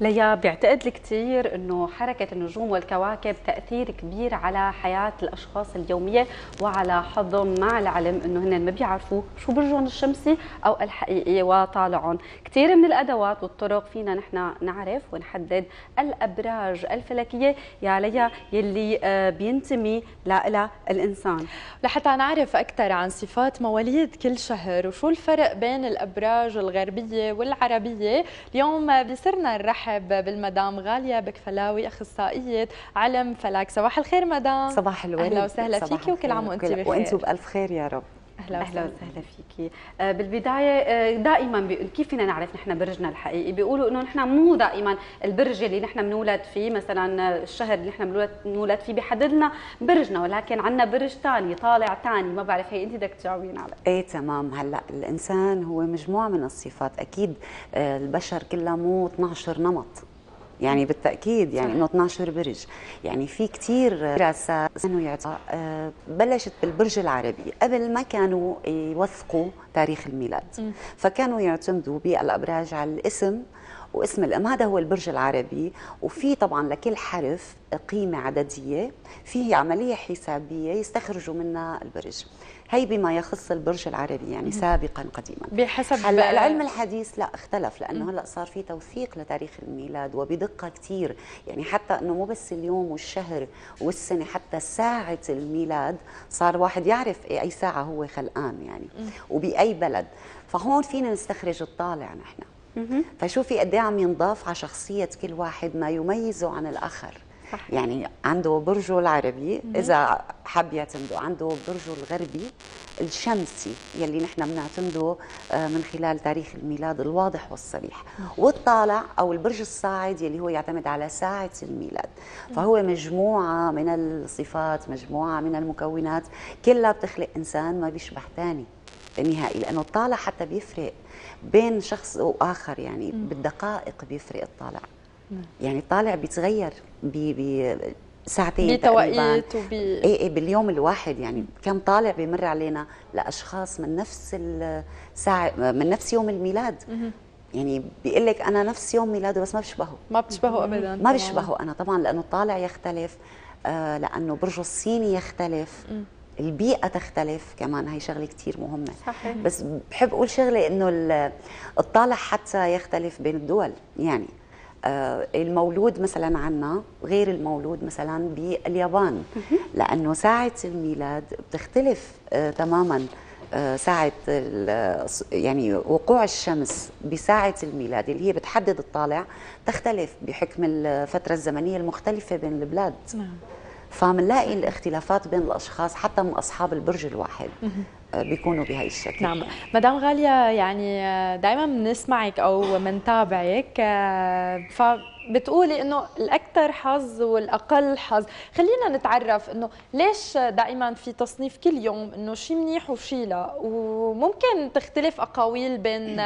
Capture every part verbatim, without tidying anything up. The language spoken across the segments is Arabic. ليا، بيعتقد الكثير انه حركه النجوم والكواكب تاثير كبير على حياه الاشخاص اليوميه وعلى حظهم، مع العلم انه هن ما بيعرفوا شو برجهم الشمسي او الحقيقي وطالعهم. كثير من الادوات والطرق فينا نحن نعرف ونحدد الابراج الفلكيه يا ليا يلي بينتمي لها الانسان. لحتى نعرف اكثر عن صفات مواليد كل شهر وشو الفرق بين الابراج الغربيه والعربيه، اليوم بيسرنا نرحب بالمدام غالية بكفلاوي، اخصائيه علم فلك. صباح الخير مدام. صباح الورد، اهلا وسهلا فيكي وكل عام وانت بخير. وانتم بالف خير يا رب. اهلا وسهلا فيكي. بالبدايه دائما بيقول كيف فينا نعرف نحن برجنا الحقيقي؟ بيقولوا انه نحن مو دائما البرج اللي نحن بنولد فيه، مثلا الشهر اللي نحن بنولد فيه بيحدد لنا برجنا، ولكن عندنا برج ثاني طالع ثاني، ما بعرف هي انت بدك تجاوبين عليه. ايه تمام. هلا الانسان هو مجموعه من الصفات، اكيد البشر كلها مو اثنعش نمط، يعني بالتاكيد يعني انه اثنعش برج، يعني في كثير دراسات انه بلشت بالبرج العربي قبل ما كانوا يوثقوا تاريخ الميلاد، فكانوا يعتمدوا بالابراج على الاسم واسم الام، هذا هو البرج العربي. وفي طبعا لكل حرف قيمه عدديه، في عمليه حسابيه يستخرجوا منها البرج. هي بما يخص البرج العربي يعني سابقا قديما. بحسب هلا العلم الحديث لا اختلف، لانه هلا صار في توثيق لتاريخ الميلاد وبدقه كثير، يعني حتى انه مو بس اليوم والشهر والسنه، حتى ساعه الميلاد صار واحد يعرف اي ساعه هو خلقان يعني وباي بلد، فهون فينا نستخرج الطالع نحن. فشوفي قد ايه عم ينضاف على شخصيه كل واحد ما يميزه عن الاخر. صح. يعني عنده برجه العربي اذا حب يعتمده، عنده برجه الغربي الشمسي يلي نحن بنعتمده من خلال تاريخ الميلاد الواضح والصريح، والطالع او البرج الصاعد يلي هو يعتمد على ساعه الميلاد. فهو مجموعه من الصفات، مجموعه من المكونات كلها بتخلق انسان ما بيشبه ثاني نهائي، لانه الطالع حتى بيفرق بين شخص واخر، يعني بالدقائق بيفرق الطالع. يعني الطالع بيتغير بساعتين تقريبا وبي... اي اي باليوم الواحد، يعني كم طالع بيمر علينا لاشخاص من نفس الساعه من نفس يوم الميلاد. مم. يعني بيقول لك انا نفس يوم ميلاده بس ما بشبهه، ما بشبهه ابدا، ما بشبهه انا طبعا، لانه الطالع يختلف، آه لانه برجه الصيني يختلف. مم. البيئة تختلف كمان، هي شغلة كتير مهمة. صحيح. بس بحب أقول شغلة إنه الطالع حتى يختلف بين الدول، يعني المولود مثلا عنا غير المولود مثلا باليابان، لأنه ساعة الميلاد بتختلف تماما. ساعة يعني وقوع الشمس بساعة الميلاد اللي هي بتحدد الطالع تختلف بحكم الفترة الزمنية المختلفة بين البلاد. نعم. فمنلاقي الاختلافات بين الاشخاص حتى من اصحاب البرج الواحد بيكونوا بهي الشكل. نعم. مدام غالية، يعني دائما بنسمعك او بنتابعك، فبتقولي انه الاكثر حظ والاقل حظ، خلينا نتعرف انه ليش دائما في تصنيف كل يوم انه شيء منيح وشيء لا، وممكن تختلف اقاويل بين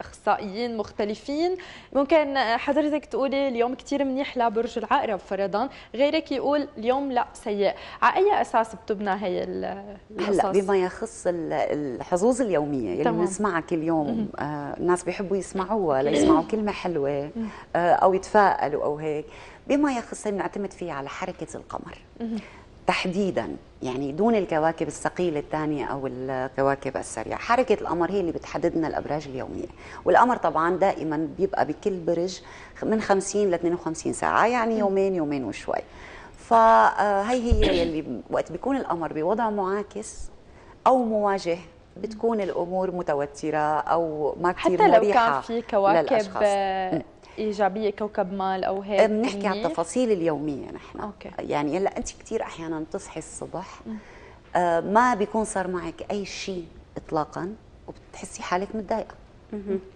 اخصائيين مختلفين. ممكن حضرتك تقولي اليوم كثير منيح لبرج العقرب فرضا، غيرك يقول اليوم لا سيء، على اي اساس بتبنى هي القصص؟ هلا بما يخص الحظوظ اليوميه اللي بنسمعها كل يوم، آه الناس بيحبوا يسمعوها ليسمعوا كلمه حلوه آه او يتفائلوا او هيك. بما يخص بنعتمد فيه على حركه القمر تحديدا، يعني دون الكواكب الثقيله الثانيه او الكواكب السريعه، حركه القمر هي اللي بتحدد لنا الابراج اليوميه، والقمر طبعا دائما بيبقى بكل برج من خمسين ل اثنين وخمسين ساعه، يعني يومين يومين وشوي. فهي هي اللي وقت بيكون القمر بوضع معاكس او مواجه بتكون الامور متوتره او ما كثير مريحه للاشخاص. حتى لو كان في كواكب ايجابيه كوكب مال او هيك بنحكي عن التفاصيل اليوميه نحن. أوكي. يعني هلا انت كثير احيانا بتصحي الصبح آه ما بيكون صار معك اي شيء اطلاقا وبتحسي حالك متضايقه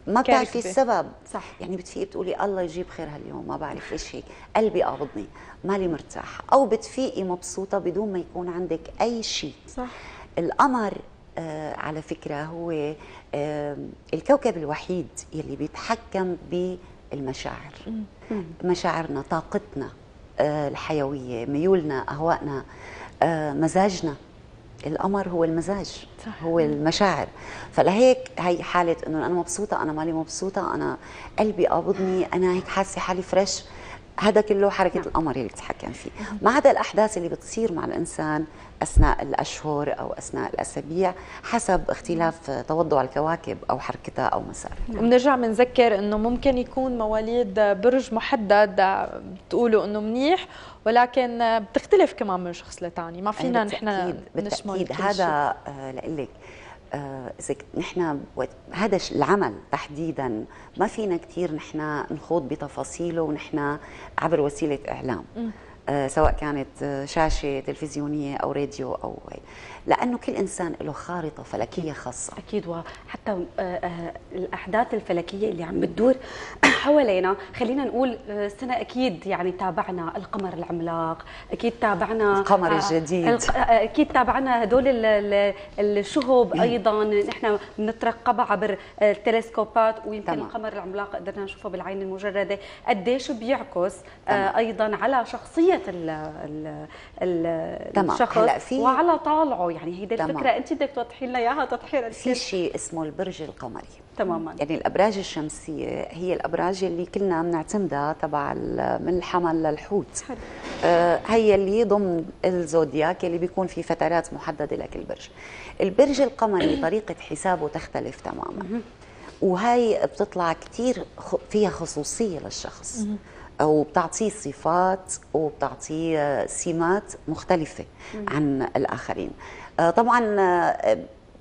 ما بتعرفي السبب. صح. يعني بتفيقي بتقولي الله يجيب خير هاليوم، ما بعرف ليش هيك، قلبي قابضني، مالي مرتاحه، او بتفيقي مبسوطه بدون ما يكون عندك اي شيء. صح. القمر آه على فكره هو آه الكوكب الوحيد يلي بيتحكم ب المشاعر، مشاعرنا، طاقتنا، الحيوية، ميولنا، أهوائنا، مزاجنا، القمر هو المزاج، صح. هو المشاعر، فلهيك هي حالة انه انا مبسوطة، انا مالي مبسوطة، انا قلبي قابضني، انا هيك حاسة حالي فريش، هذا كله حركة نعم. القمر اللي بتتحكم فيه، ما عدا الأحداث اللي بتصير مع الإنسان أثناء الأشهر أو أثناء الأسابيع حسب اختلاف توضع الكواكب أو حركتها أو مسارها. نعم. وبنرجع بنذكر إنه ممكن يكون مواليد برج محدد بتقولوا إنه منيح، ولكن بتختلف كمان من شخص لتاني، ما فينا نحن نشمل كل شيء. هذا لقلك إذا نحن هذا العمل تحديدا ما فينا كثير نحن نخوض بتفاصيله، ونحن عبر وسيلة إعلام آه سواء كانت شاشة تلفزيونية أو راديو أو هي. لأنه كل إنسان له خارطة فلكية خاصة أكيد، وحتى الأحداث الفلكية اللي عم بتدور حوالينا، خلينا نقول السنة أكيد يعني تابعنا القمر العملاق، أكيد تابعنا القمر الجديد، أكيد تابعنا هدول الشهب أيضاً، نحن بنترقبها عبر التلسكوبات، ويمكن تمام. القمر العملاق قدرنا نشوفه بالعين المجردة قديش بيعكس تمام. أيضاً على شخصية ال ال ال الشخص وعلى طالعه، يعني هيدي الفكرة أنت بدك توضحي لنا إياها تضحية. في شيء اسمه البرج القمري تماما، يعني الأبراج الشمسية هي الأبراج اللي كلنا بنعتمدها تبع من الحمل للحوت، آه هي اللي ضمن الزودياك اللي بيكون في فترات محددة لكل برج. البرج القمري طريقة حسابه تختلف تماما، وهي بتطلع كثير فيها خصوصية للشخص وبتعطيه صفات وبتعطيه سمات مختلفة عن الآخرين. طبعا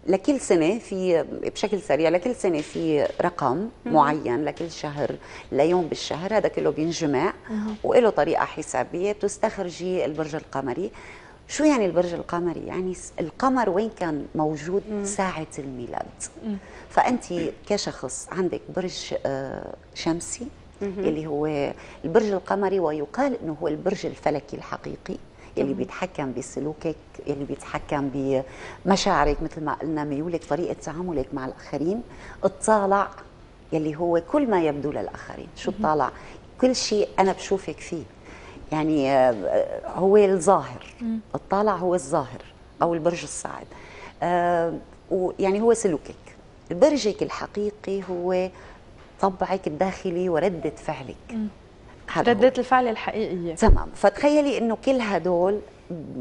لكل سنة في بشكل سريع لكل سنة في رقم معين لكل شهر ليوم بالشهر، هذا كله بينجمع وله طريقة حسابية بتستخرجي البرج القمري. شو يعني البرج القمري؟ يعني القمر وين كان موجود ساعة الميلاد. فأنت كشخص عندك برج شمسي اللي هو البرج القمري، ويقال انه هو البرج الفلكي الحقيقي اللي بيتحكم بسلوكك، اللي بيتحكم بمشاعرك مثل ما قلنا، ميولك، طريقة تعاملك مع الآخرين، الطالع اللي هو كل ما يبدو للآخرين. شو الطالع؟ كل شيء أنا بشوفك فيه، يعني هو الظاهر، الطالع هو الظاهر أو البرج الصاعد، يعني هو سلوكك. برجك الحقيقي هو طبعك الداخلي وردة فعلك، ردة الفعل الحقيقية تمام. فتخيلي انه كل هدول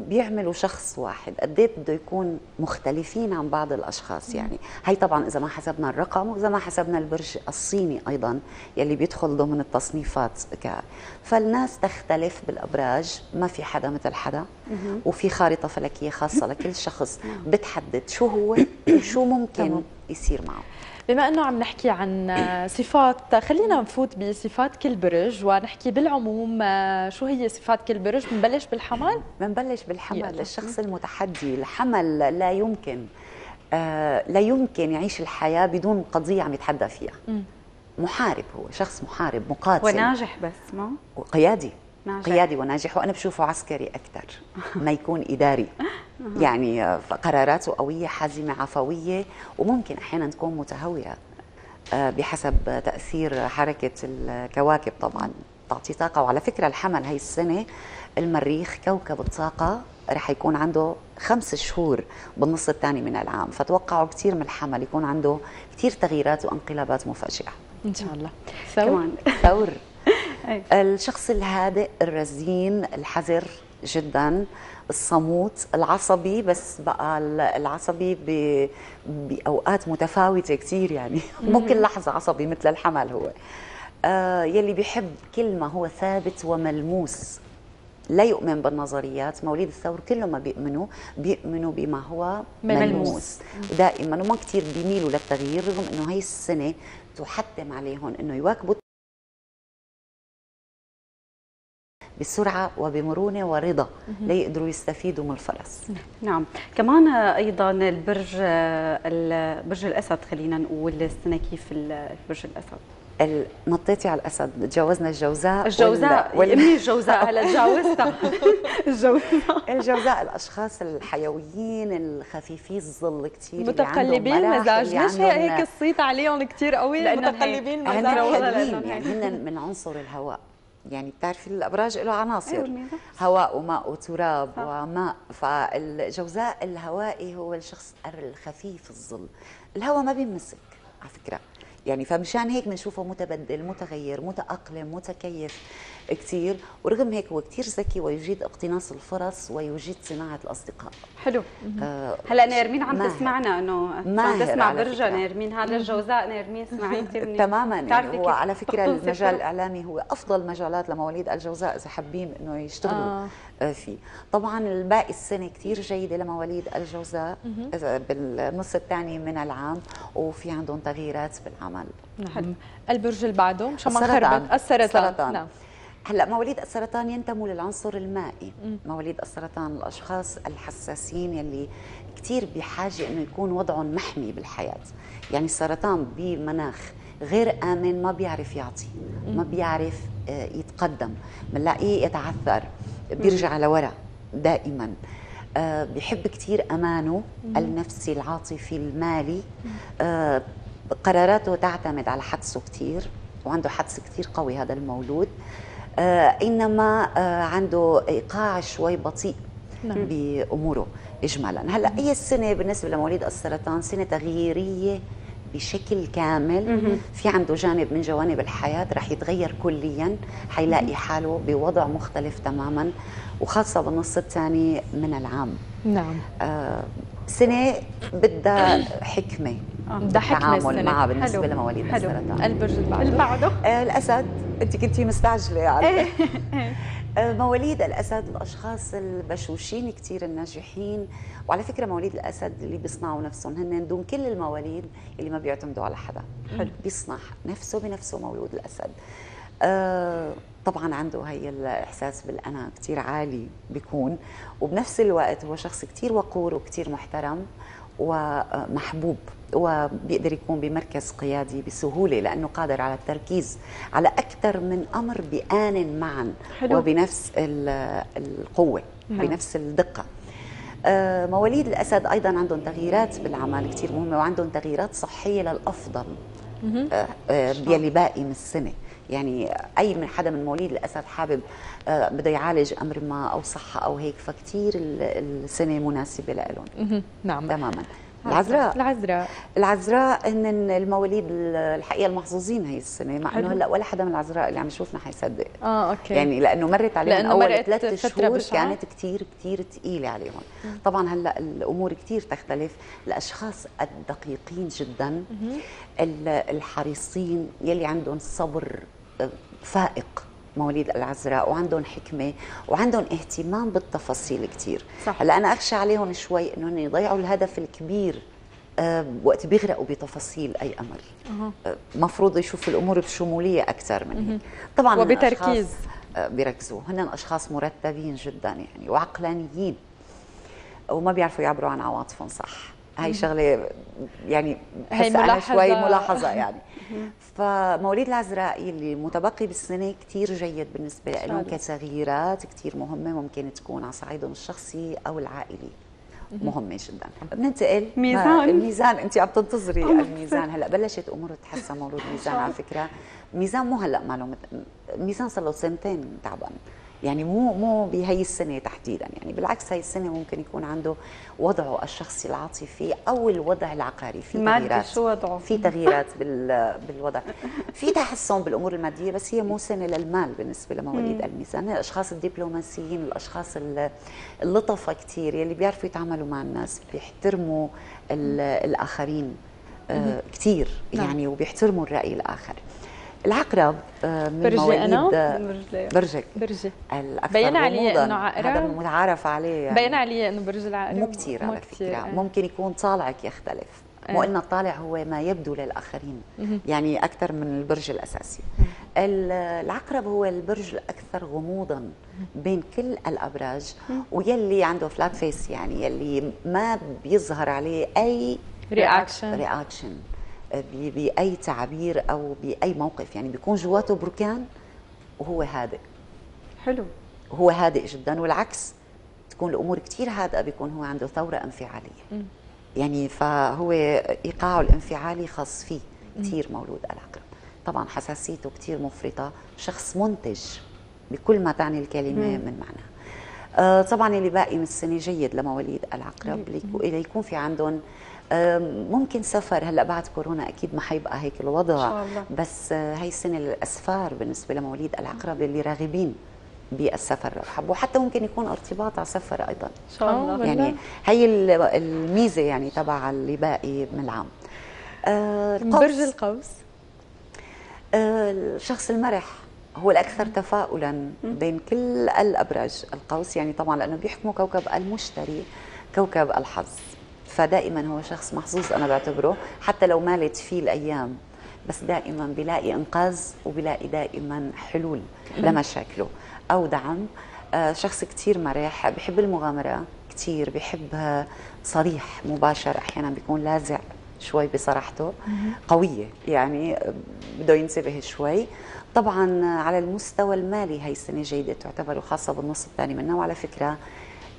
بيعملوا شخص واحد، قد ايه بده يكون مختلفين عن بعض الاشخاص. يعني هي طبعا اذا ما حسبنا الرقم، واذا ما حسبنا البرج الصيني ايضا يلي بيدخل ضمن التصنيفات ك... فالناس تختلف بالابراج، ما في حدا مثل حدا، وفي خارطة فلكية خاصة لكل شخص بتحدد شو هو وشو ممكن يصير معه. بما أنه عم نحكي عن صفات، خلينا نفوت بصفات كل برج ونحكي بالعموم شو هي صفات كل برج. بنبلش بالحمل؟ بنبلش بالحمل، الشخص المتحدي. الحمل لا يمكن لا يمكن يعيش الحياة بدون قضية عم يتحدى فيها. محارب، هو شخص محارب مقاتل وناجح، بس ما قيادي ناجح. قيادي وناجح، وأنا بشوفه عسكري أكثر ما يكون إداري. يعني قراراته قوية، حازمة، عفوية، وممكن أحيانا تكون متهورة بحسب تأثير حركة الكواكب طبعا تعطي طاقة. وعلى فكرة الحمل هاي السنة المريخ كوكب الطاقة رح يكون عنده خمس شهور بالنص الثاني من العام، فتوقعوا كثير من الحمل يكون عنده كثير تغييرات وانقلابات مفاجئة إن شاء الله. ثور ثور الشخص الهادئ الرزين الحذر جدا، الصموت، العصبي، بس بقى العصبي بأوقات متفاوتة كتير، يعني مو كل لحظة عصبي مثل الحمل. هو آه يلي بيحب كل ما هو ثابت وملموس، لا يؤمن بالنظريات. مواليد الثور كلهم ما بيؤمنوا بيؤمنوا بما هو ملموس دائما، وما كتير بيميلوا للتغيير، رغم انه هاي السنة تحتم عليهم انه يواكبوا بسرعة وبمرونة ورضا ليقدروا يستفيدوا من الفرص. نعم، كمان أيضا البرج البرج الأسد، خلينا نقول السنة كيف البرج الأسد؟ نطيتي على الأسد، تجاوزنا الجوزاء. الجوزاء وال... وال... من الجوزاء هلا تجاوزتها. الجوزاء الجوزاء الأشخاص الحيويين الخفيفي الظل كثير، متقلبين مزاج، مش هيك الصيت عليهم كثير قوي، متقلبين مزاج، هن حلوين، يعني هن من عنصر الهواء. يعني بتعرفي الابراج له عناصر هواء وماء وتراب وماء، فالجوزاء الهوائي هو الشخص الخفيف الظل، الهواء ما بيمسك على فكره، يعني فمشان هيك بنشوفه متبدل متغير متأقلم متكيف كثير، ورغم هيك هو كثير ذكي ويجيد اقتناص الفرص ويجيد صناعة الأصدقاء. حلو. آه هلا نيرمين عم تسمعنا انه عم تسمع برجا نيرمين، هذا الجوزاء نيرمين سمعي انت مني تماما. يعني هو على فكرة المجال الإعلامي هو أفضل مجالات لمواليد الجوزاء إذا حابين انه يشتغلوا آه. آه فيه. طبعا الباقي السنة كثير جيدة لمواليد الجوزاء بالنص الثاني من العام، وفي عندهم تغييرات بالعمل. نحن البرج اللي بعده مشان ما نخربط السرطان. نعم. هلا مواليد السرطان ينتموا للعنصر المائي، مواليد السرطان الاشخاص الحساسين يلي كثير بحاجه انه يكون وضعهم محمي بالحياه، يعني السرطان بمناخ غير امن ما بيعرف يعطي، ما بيعرف يتقدم، بنلاقيه يتعثر، بيرجع لورا دائما، بيحب كثير امانه النفسي العاطفي المالي، قراراته تعتمد على حدسه كثير وعنده حدس كثير قوي هذا المولود، آه إنما آه عنده إيقاع شوي بطيء بأموره إجمالا. هلأ أي السنة بالنسبة لمواليد السرطان سنة تغييرية بشكل كامل، في عنده جانب من جوانب الحياة رح يتغير كليا، حيلاقي حاله بوضع مختلف تماما وخاصة بالنص الثاني من العام. نعم. آه سنة بدها حكمة التعامل معها بالنسبة لمواليد السرطان. البرج اللي بعده آه الأسد. أنت كنتي مستعجلة يعني. آه مواليد الأسد الأشخاص البشوشين كثير الناجحين، وعلى فكرة مواليد الأسد اللي بيصنعوا نفسهم هن دون كل المواليد اللي ما بيعتمدوا على حدا. حلو. بيصنع نفسه بنفسه مولود الأسد. آه طبعا عنده هي الإحساس بالأنا كثير عالي بيكون، وبنفس الوقت هو شخص كثير وقور وكثير محترم ومحبوب، وبيقدر يكون بمركز قيادي بسهولة لأنه قادر على التركيز على أكثر من أمر بآن معا. حلو. وبنفس القوة. حلو. بنفس الدقة. مواليد الأسد أيضا عندهم تغييرات بالعمل كتير مهمة، وعندهم تغييرات صحية للأفضل يلي باقي من السنة، يعني أي من حدا من مواليد الأسد حابب بده يعالج أمر ما أو صحة أو هيك فكتير السنة مناسبة لهم. نعم تماما. العذراء. العذراء العذراء هن المواليد الحقيقه المحظوظين هي السنه، مع انه هلا ولا حدا من العذراء اللي عم يشوفنا حيصدق. اه اوكي. يعني لانه مرت عليهم اول ثلاث شهور كانت كثير كثير ثقيله عليهم. مم. طبعا هلا الامور كثير تختلف، الاشخاص الدقيقين جدا، مم. الحريصين يلي عندهم صبر فائق مواليد العذراء، وعندهم حكمه وعندهم اهتمام بالتفاصيل كثير. هلا انا اخشى عليهم شوي انهم يضيعوا الهدف الكبير أه وقت بيغرقوا بتفاصيل اي امر. أه. مفروض يشوفوا الامور بشموليه اكثر من هيك. طبعا وبتركيز أه بيركزوا، هن اشخاص مرتبين جدا يعني وعقلانيين وما بيعرفوا يعبروا عن عواطفهم صح. هاي شغله يعني بحس انا شوي ملاحظه يعني. فمواليد العذراء اللي متبقي بالسنه كثير جيد بالنسبه لهم كتغييرات كثير مهمه، ممكن تكون على صعيدهم الشخصي او العائلي مهمه جدا. بننتقل ميزان. الميزان انت عم تنتظري الميزان. هلا بلشت اموره تتحسن مولود ميزان على فكره. ميزان مو هلا ماله، ميزان صار له سنتين تعبان، يعني مو مو بهي السنه تحديدا، يعني بالعكس هي السنه ممكن يكون عنده وضعه الشخصي العاطفي او الوضع العقاري في تغييرات. شو وضعه؟ في تغييرات بالوضع، في تحسن بالامور الماديه، بس هي مو سنه للمال بالنسبه لمواليد الميزان. الاشخاص الدبلوماسيين، الاشخاص اللطفه كثير يلي بيعرفوا يتعاملوا مع الناس، بيحترموا الاخرين آه كثير يعني، وبيحترموا الراي الاخر. العقرب من مواليد برجي. برجك برجي بين علي انه عقرب، هذا متعارف عليه يعني. بين علي انه برج العقرب مو كثير على فكره. آه. ممكن يكون طالعك يختلف. آه. مو قلنا الطالع هو ما يبدو للاخرين. مه. يعني اكثر من البرج الاساسي. مه. العقرب هو البرج الاكثر غموضا بين كل الابراج، مه. ويلي عنده فلات فيس، يعني يلي ما بيظهر عليه اي رياكشن رياكشن بأي تعبير أو بأي موقف، يعني بيكون جواته بركان وهو هادئ. حلو. هو هادئ جدا، والعكس تكون الأمور كتير هادئة بيكون هو عنده ثورة انفعالية. م. يعني فهو إيقاعه الانفعالي خاص فيه كتير مولود العقرب. طبعا حساسيته كتير مفرطة، شخص منتج بكل ما تعني الكلمه مم. من معنى. آه طبعا اللي باقي من السنه جيد لمواليد العقرب ليكون في عندهم آه ممكن سفر. هلا بعد كورونا اكيد ما حيبقى هيك الوضع، إن شاء الله. بس آه هي السنه للاسفار بالنسبه لمواليد العقرب اللي راغبين بالسفر رحب، وحتى ممكن يكون ارتباط على سفر ايضا ان شاء الله. يعني هي الميزه يعني تبع اللي باقي من العام. آه برج القوس، آه الشخص المرح هو الأكثر تفاؤلا بين كل الأبراج. القوس يعني طبعا لأنه بيحكموا كوكب المشتري كوكب الحظ، فدائما هو شخص محظوظ أنا بعتبره، حتى لو مالت فيه الأيام بس دائما بيلاقي إنقاذ وبيلاقي دائما حلول لمشاكله أو دعم. آه شخص كتير مريح، بحب المغامرة كتير، بحبها صريح مباشر، أحيانا بيكون لازع شوي بصراحته قوية، يعني بده ينتبه شوي. طبعا على المستوى المالي هي السنة جيدة تعتبر، وخاصة بالنص الثاني منها. وعلى فكرة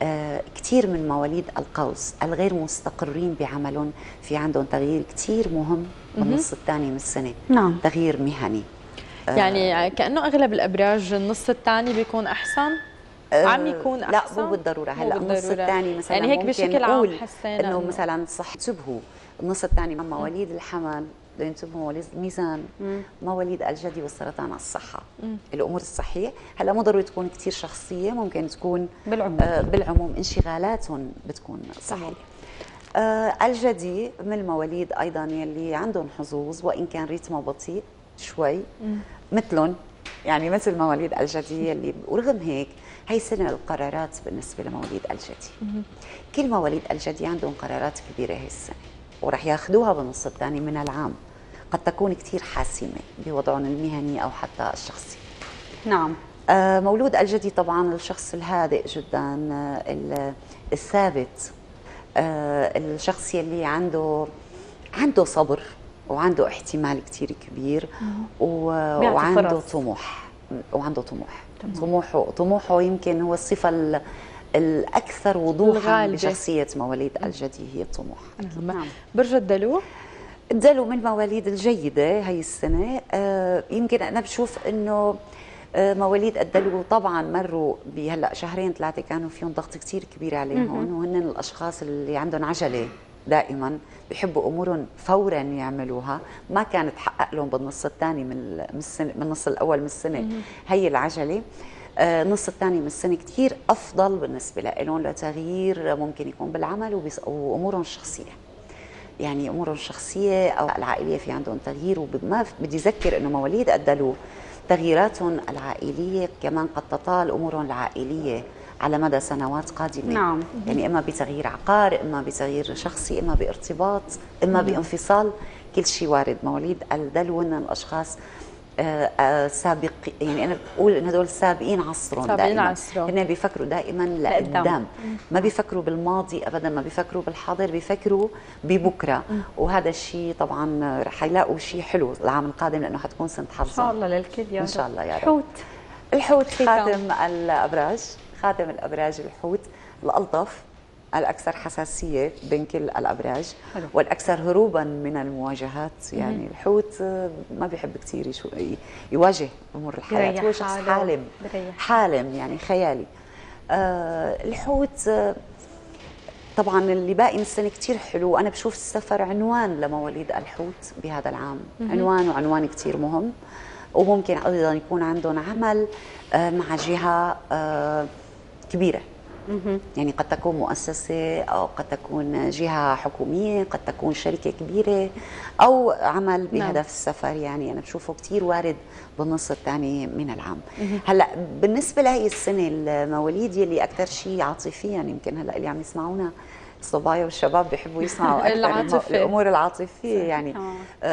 آه كتير من مواليد القوس الغير مستقرين بعملهم في عندهم تغيير كتير مهم بالنص الثاني من السنة. نعم. تغيير مهني، آه يعني كأنه أغلب الأبراج النص الثاني بيكون أحسن. عم يكون أحسن؟ لا مو بالضرورة. هلا النص الثاني مثلا يعني هيك بشكل عام حسينا انه مثلا صح تشبهوا النص الثاني مع مواليد الحمل بده ينتبهوا، مواليد الميزان، مواليد الجدي والسرطان على الصحة، مم. الأمور الصحية. هلا مو ضروري تكون كثير شخصية، ممكن تكون بالعموم آه بالعموم انشغالاتهم بتكون صحية. آه الجدي من المواليد أيضا يلي عندهم حظوظ وإن كان رتمه بطيء شوي، مم. مثلهم يعني مثل مواليد الجدي اللي، ورغم هيك هي سنة القرارات بالنسبة لمواليد الجدي. مم. كل مواليد الجدي عندهم قرارات كبيرة هي السنة ورح ياخذوها بالنص الثاني من العام، قد تكون كثير حاسمة بوضعهم المهني أو حتى الشخصي. نعم. آه مولود الجدي طبعا الشخص الهادئ جدا، آه الثابت، آه الشخص يلي عنده عنده صبر وعنده احتمال كثير كبير و... وعنده طموح وعنده طموح طموحه طموحه يمكن هو الصفة ال... الأكثر وضوحاً بشخصية مواليد الجدي هي الطموح. نعم. برج الدلو، الدلو من المواليد الجيدة هي السنة. آه يمكن أنا بشوف أنه آه مواليد الدلو طبعاً مروا بهلأ شهرين ثلاثة كانوا فيهم ضغط كتير كبير عليهم، وهن الأشخاص اللي عندهم عجلة دائماً، بيحبوا أمورهم فوراً يعملوها، ما كانت تحقق لهم بالنص الثاني من السنة، من النص الأول من السنة مم. هي العجلة. النص الثاني من السنة كتير أفضل بالنسبة لهم لتغيير ممكن يكون بالعمل وأمورهم الشخصية، يعني أمورهم الشخصية أو العائلية في عندهم تغيير. وما بدي أذكر أنه مواليد الدلو تغييراتهم العائلية كمان قد تطال أمورهم العائلية على مدى سنوات قادمة. نعم. يعني إما بتغيير عقار، إما بتغيير شخصي، إما بارتباط، إما بانفصال، كل شيء وارد. مواليد الدلو هن الأشخاص آه آه سابق، يعني انا بقول ان هدول سابقين عصرهم، دائما عصره. هن بيفكروا دائما لقدام، ما بيفكروا بالماضي ابدا، ما بيفكروا بالحاضر، بيفكروا ببكره. مم. وهذا الشيء طبعا رح يلاقوا شيء حلو العام القادم لانه حتكون سنه حظ ان شاء الله للكل. يا رب ان شاء الله يا رب. الحوت، الحوت خاتم الابراج، خاتم الابراج الحوت الالطف، الأكثر حساسية بين كل الأبراج والأكثر هروباً من المواجهات. يعني مم. الحوت ما بيحب كثير يواجه أمور الحياة، هو شخص حالم حالم يعني خيالي. آه الحوت طبعاً اللي باقي من السنة كثير حلو. أنا بشوف السفر عنوان لمواليد الحوت بهذا العام، مم. عنوان وعنوان كثير مهم. وممكن أيضاً يكون عندهم عمل آه مع جهة آه كبيرة، يعني قد تكون مؤسسة أو قد تكون جهة حكومية، قد تكون شركة كبيرة أو عمل بهدف السفر. يعني أنا بشوفه كتير وارد بالنص الثاني من العام. هلأ بالنسبة لهي السنة المواليد اللي أكثر شيء عاطفيا، يعني يمكن هلأ اللي عم يسمعونا الصبايا والشباب بيحبوا يسمعوا أكثر الأمور العاطفية. يعني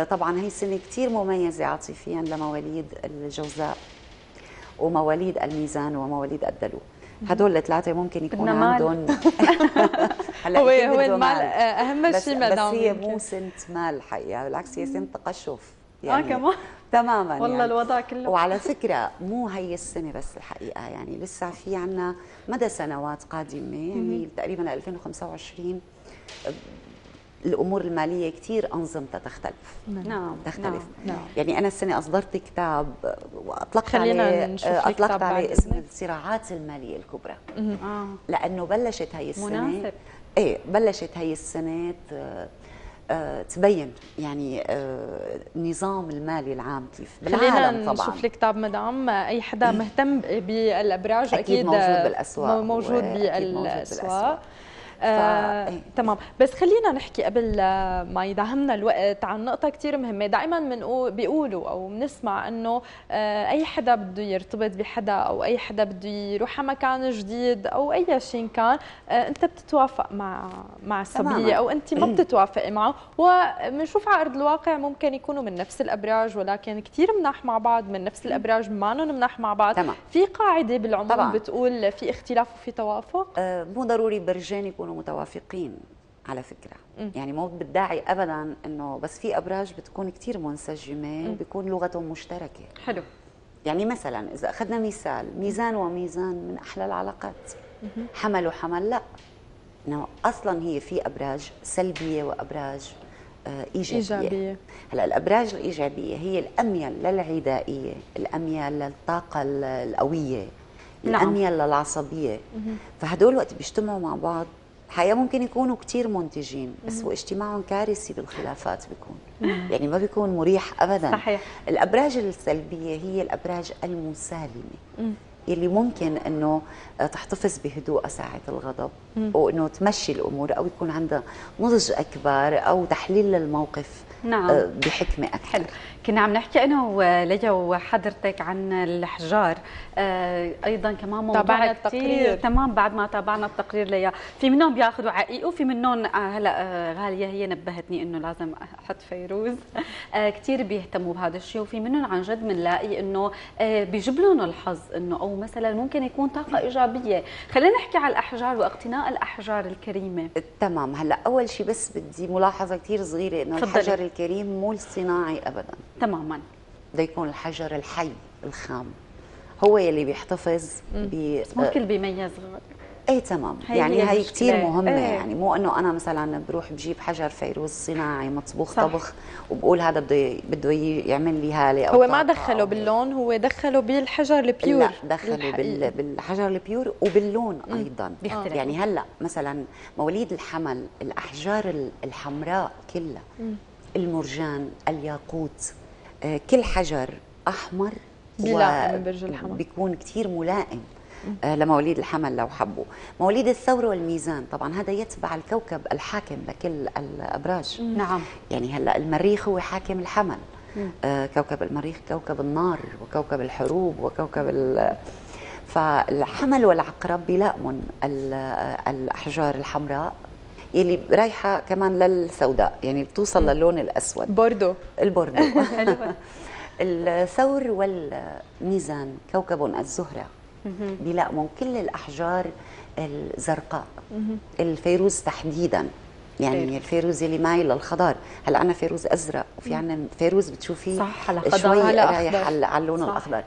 طبعا هي السنة كتير مميزة عاطفيا لمواليد الجوزاء ومواليد الميزان ومواليد الدلو، هدول الثلاثة ممكن يكون عندهم هلا هو هو المال أهم شيء مدام، بس هي مو سنة مال حقيقة، بالعكس هي سنة تقشف يعني. اه كمان تماما والله يعني. الوضع كله. وعلى فكرة مو هي السنة بس الحقيقة، يعني لسه في عنا مدى سنوات قادمة، يعني تقريبا ألفين وخمسة وعشرين الأمور المالية كثير أنظمتها تختلف. نعم تختلف. نعم. يعني أنا السنة أصدرت كتاب واطلقت عليه اطلقت عليه اسم الصراعات الماليه الكبرى. آه. لانه بلشت هي السنه مناسب. ايه بلشت هي السنه تبين يعني النظام المالي العام كيف بالعالم. طبعا خلينا نشوف الكتاب مدام، اي حدا مهتم بالابراج اكيد, أكيد موجود بالاسواق، موجود بالاسواق. آه، إيه. تمام، بس خلينا نحكي قبل ما يداهمنا الوقت عن نقطة كتير مهمة. دائما بنقول بيقولوا أو بنسمع إنه آه أي حدا بده يرتبط بحدا أو أي حدا بده يروح على مكان جديد أو أي شيء كان، آه أنت بتتوافق مع مع الصبية أو أنت ما بتتوافقي معه، وبنشوف على أرض الواقع ممكن يكونوا من نفس الأبراج ولكن كتير مناح مع بعض، من نفس الأبراج مانن مناح مع بعض. تمام. في قاعدة بالعموم بتقول في اختلاف وفي توافق، آه مو ضروري برجين يكونوا متوافقين على فكرة. م. يعني مو بالداعي أبدا أنه، بس في أبراج بتكون كتير منسجمة بيكون لغتهم مشتركة. حلو. يعني مثلا إذا أخذنا مثال، ميزان وميزان من أحلى العلاقات. م. حمل وحمل لا، إنه أصلا هي في أبراج سلبية وأبراج آه إيجابية. إيجابية. هلأ الأبراج الإيجابية هي الأميل للعدائية، الأميل للطاقة القوية، الأميل نعم. للعصبية. م. فهدول وقت بيجتمعوا مع بعض حقيقة ممكن يكونوا كتير منتجين، بس واجتماعهم كارثي بالخلافات بيكون. مم. يعني ما بيكون مريح أبدا. صحيح. الأبراج السلبية هي الأبراج المسالمة. مم. يلي ممكن أنه تحتفظ بهدوء ساعة الغضب، مم. وأنه تمشي الأمور أو يكون عندها نضج أكبر أو تحليل للموقف. نعم. بحكمة أكثر. حلو. كنا عم نحكي أنا وليا وحضرتك عن الحجار، أيضا كمان موضوع كثير. تمام، بعد ما تابعنا التقرير ليا، في منهم بياخذوا عقيق وفي منهم هلا غالية هي نبهتني إنه لازم أحط فيروز. كثير بيهتموا بهذا الشيء، وفي منهم عن جد بنلاقي إنه بيجيب لهم الحظ إنه، أو مثلا ممكن يكون طاقة إيجابية. خلينا نحكي على الأحجار واقتناء الأحجار الكريمة. تمام. هلا أول شيء بس بدي ملاحظة كثير صغيرة، إنه الحجر الكريم مو الصناعي أبدا. تماما. بده يكون الحجر الحي الخام هو يلي بيحتفظ ب ممكن بيميز. اي تمام. هي يعني هي, هي كثير مهمه. ايه. يعني مو انه انا مثلا بروح بجيب حجر فيروز صناعي مطبوخ طبخ وبقول هذا بده بده يعمل لي هاله، هو ما دخله باللون، هو دخله بالحجر البيور. لا دخله بال... بالحجر البيور وباللون ايضا. آه. يعني هلا مثلا مواليد الحمل، الاحجار الحمراء كلها، مم. المرجان، الياقوت، آه كل حجر احمر بيكون كثير ملائم لمواليد الحمل لو حبوا. مواليد الثور والميزان طبعا هذا يتبع الكوكب الحاكم لكل الابراج. نعم. يعني هلا المريخ هو حاكم الحمل، آه كوكب المريخ كوكب النار وكوكب الحروب وكوكب ال... فالحمل والعقرب بيلائمن ال... الاحجار الحمراء يلي رايحه كمان للسوداء، يعني بتوصل للون الاسود بوردو، البوردو. الثور والميزان كوكب الزهره بيلائموا كل الأحجار الزرقاء، الفيروز تحديدا. يعني الفيروز اللي مايل للخضار، هلا عنا فيروز أزرق وفي عنا فيروز بتشوفيه شوي رايح على اللون الأخضر،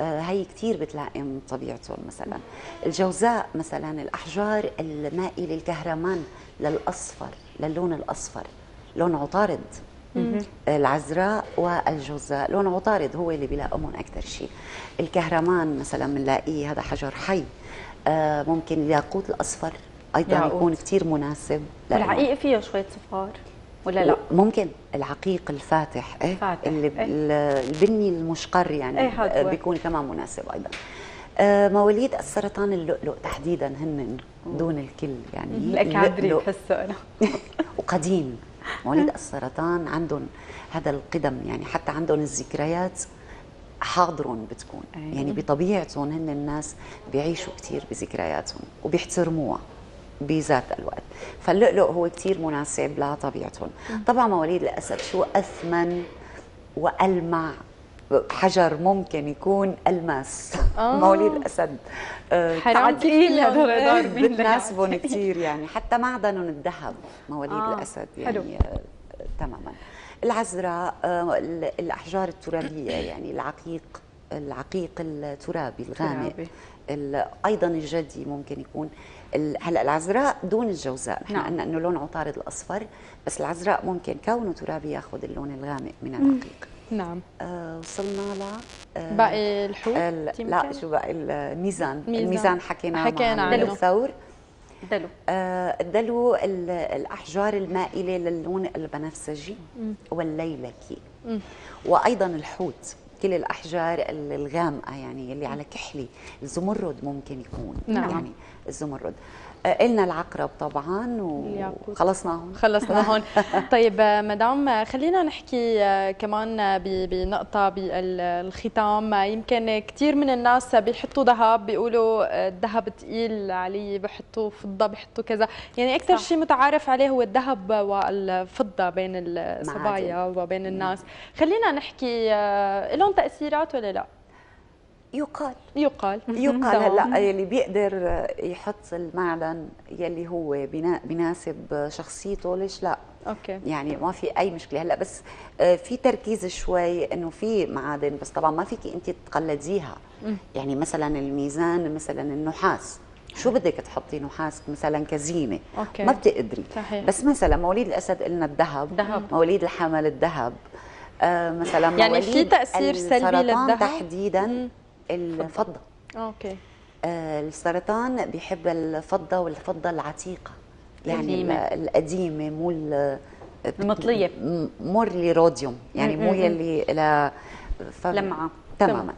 آه هي كتير بتلائم طبيعتهم. مثلا الجوزاء مثلا الأحجار المائلة الكهرمان للأصفر، للون الأصفر، لون عطارد. العذراء والجوزاء لون عطارد هو اللي بيلاقمون اكثر شيء. الكهرمان مثلا بنلاقيه هذا حجر حي. آه ممكن الياقوت الاصفر ايضا يعقوت. يكون كثير مناسب. العقيق فيها شويه صفار ولا لا؟ ممكن العقيق الفاتح، إيه؟ فاتح. اللي إيه؟ البني المشقر يعني إيه بيكون كمان مناسب ايضا. آه مواليد السرطان اللؤلؤ تحديدا هن دون الكل، يعني الاكادري بحسه انا وقديم. مواليد السرطان عندهم هذا القدم، يعني حتى عندهم الذكريات حاضرهم بتكون. أيه. يعني بطبيعتهم هن الناس بيعيشوا كثير بذكرياتهم وبيحترموها بذات الوقت، فاللؤلؤ هو كثير مناسب لطبيعتهم. طبعا مواليد الاسد شو اثمن والمع حجر ممكن يكون الماس. آه. مواليد الاسد تعديل هذول بتناسبهم كثير، يعني حتى معدنهم الذهب مواليد آه. الاسد يعني. آه تماما. العذراء، آه الاحجار الترابيه، يعني العقيق العقيق الترابي الغامق، ايضا الجدي ممكن يكون. هلا العذراء دون الجوزاء، نحن قلنا انه لون عطارد الاصفر، بس العذراء ممكن كونه ترابي ياخذ اللون الغامق من العقيق. نعم. آه وصلنا ل آه باقي الحوت. آه لا شو باقي الميزان. ميزان. الميزان حكينا حكينا عنه. دلو الثور. دلو. آه دلو الأحجار المائلة للون البنفسجي والليلكي. مم. وأيضا الحوت، كل الأحجار الغامقة يعني اللي على كحلي، الزمرد ممكن يكون. نعم. يعني الزمرد. قلنا العقرب طبعا وخلصناهم خلصناهم. طيب مدام، خلينا نحكي كمان بنقطه بالختام. يمكن كثير من الناس بيحطوا ذهب، بيقولوا الذهب ثقيل علي، بحطوا فضه، بحطوا كذا، يعني اكثر شيء متعارف عليه هو الذهب والفضه بين الصبايا وبين الناس. خلينا نحكي، لهم تاثيرات ولا لا؟ يقال يقال يقال هلا يلي بيقدر يحط المعلن يلي هو بيناسب شخصيته، ليش لا؟ اوكي، يعني ما في اي مشكله. هلا بس في تركيز شوي انه في معادن، بس طبعا ما فيك انت تقلديها. يعني مثلا الميزان، مثلا النحاس، شو بدك تحطي نحاس مثلا كزينه؟ أوكي. ما بتقدري. صحيح. بس مثلا مواليد الاسد قلنا الذهب، مواليد الحمل الذهب، آه مثلا يعني في تاثير سلبي للذهب تحديدا. الفضة. اوكي. آه السرطان بيحب الفضة، والفضة العتيقة يعني القديمة، مو المطلية، مو اللي روديوم يعني، مو يلي لها لمعة. تماما.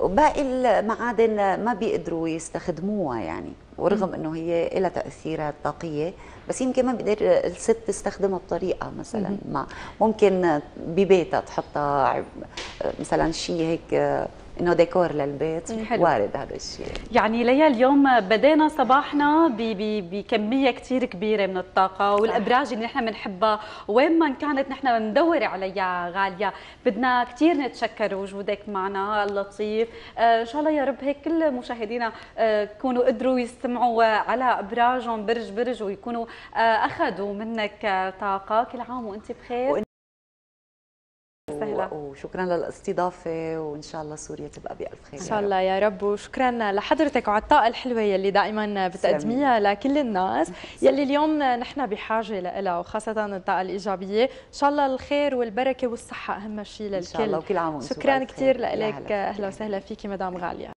وباقي المعادن ما بيقدروا يستخدموها يعني، ورغم انه هي لها تاثيرات طاقيه، بس يمكن ما بقدر الست تستخدمها بطريقه مثلا ما ممكن ببيتها تحطها مثلا شيء هيك انه ديكور للبيت. حلو. وارد هذا الشيء. يعني ليا، اليوم بدينا صباحنا بكميه كثير كبيره من الطاقه والابراج اللي نحن بنحبها وين ما كانت نحن بندور عليها. غاليه، بدنا كثير نتشكر وجودك معنا اللطيف. آه ان شاء الله يا رب هيك كل مشاهدينا آه يكونوا قدروا يستمعوا على ابراجهم برج برج، ويكونوا آه اخذوا منك آه طاقه. كل عام وانت بخير، وشكرا للاستضافه، وان شاء الله سوريا تبقى بألف خير ان شاء الله يا رب. وشكرا لحضرتك وعلى الطاقه الحلوه يلي دائما بتقدميها لكل الناس. سلام. يلي اليوم نحن بحاجه لها، وخاصه الطاقه الايجابيه. ان شاء الله الخير والبركه والصحه اهم شيء للكل ان شاء الله. وكل عام وانتم بخير. شكرا كثير لك. اهلا وسهلا فيكي مدام غاليه.